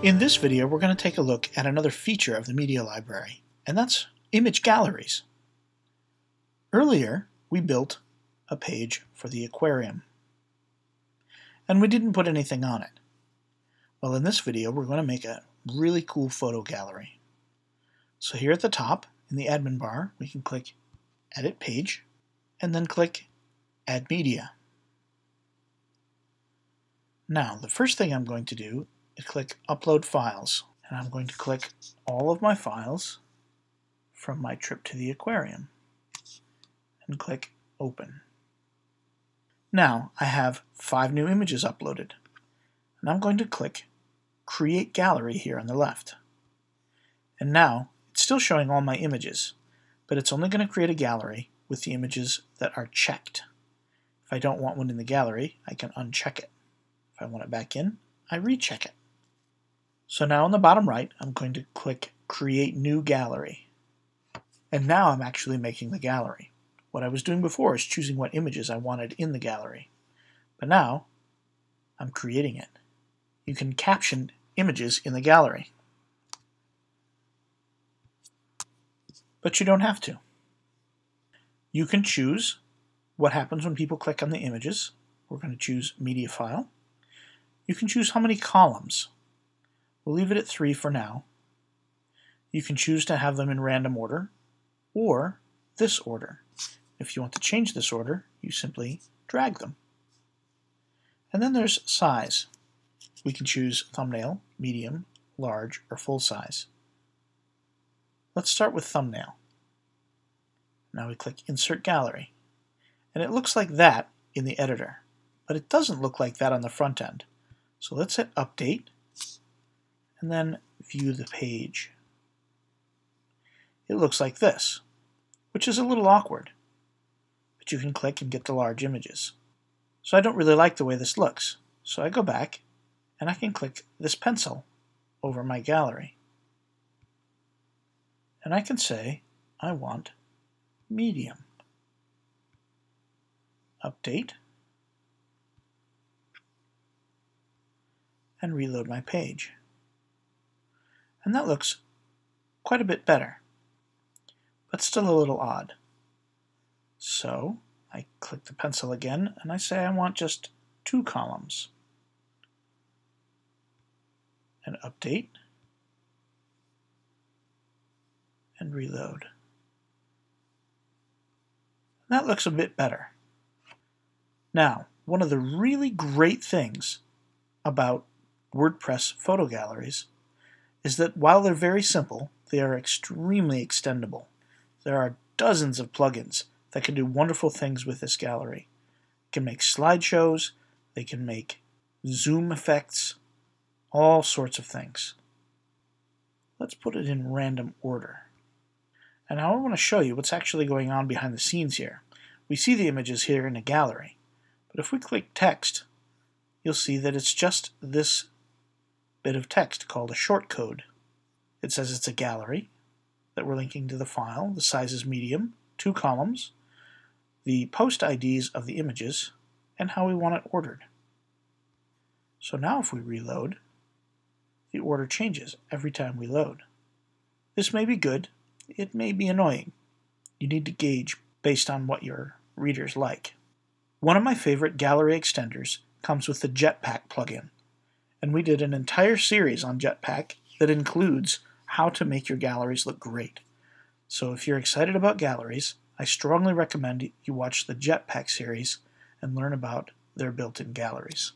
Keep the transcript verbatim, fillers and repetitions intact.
In this video, we're going to take a look at another feature of the media library, and that's image galleries. Earlier, we built a page for the aquarium, and we didn't put anything on it. Well, in this video, we're going to make a really cool photo gallery. So here at the top, in the admin bar, we can click Edit Page, and then click Add Media. Now, the first thing I'm going to do is click Upload Files, and I'm going to click all of my files from my trip to the aquarium, and click Open. Now, I have five new images uploaded, and I'm going to click Create Gallery here on the left. And now, it's still showing all my images, but it's only going to create a gallery with the images that are checked. If I don't want one in the gallery, I can uncheck it. If I want it back in, I recheck it. So now on the bottom right, I'm going to click Create New Gallery. And now I'm actually making the gallery. What I was doing before is choosing what images I wanted in the gallery. But now, I'm creating it. You can caption images in the gallery, but you don't have to. You can choose what happens when people click on the images. We're going to choose Media File. You can choose how many columns. We'll leave it at three for now. You can choose to have them in random order or this order. If you want to change this order, you simply drag them. And then there's size. We can choose thumbnail, medium, large, or full size. Let's start with thumbnail. Now we click Insert Gallery. And it looks like that in the editor, but it doesn't look like that on the front end. So let's hit Update, and then View the Page. It looks like this, which is a little awkward, but you can click and get the large images. So I don't really like the way this looks, so I go back, and I can click this pencil over my gallery. And I can say, I want medium. Update. And reload my page. And that looks quite a bit better, but still a little odd. So I click the pencil again and I say I want just two columns. And update. And reload. That looks a bit better. Now, one of the really great things about WordPress photo galleries is that while they're very simple, they are extremely extendable. There are dozens of plugins that can do wonderful things with this gallery. They can make slideshows, they can make zoom effects, all sorts of things. Let's put it in random order. And now I want to show you what's actually going on behind the scenes here. We see the images here in a gallery, but if we click text, you'll see that it's just this bit of text called a shortcode. It says it's a gallery that we're linking to the file. The size is medium, two columns, the post I Ds of the images, and how we want it ordered. So now if we reload, the order changes every time we load. This may be good. It may be annoying. You need to gauge based on what your readers like. One of my favorite gallery extenders comes with the Jetpack plugin, and we did an entire series on Jetpack that includes how to make your galleries look great. So if you're excited about galleries, I strongly recommend you watch the Jetpack series and learn about their built-in galleries.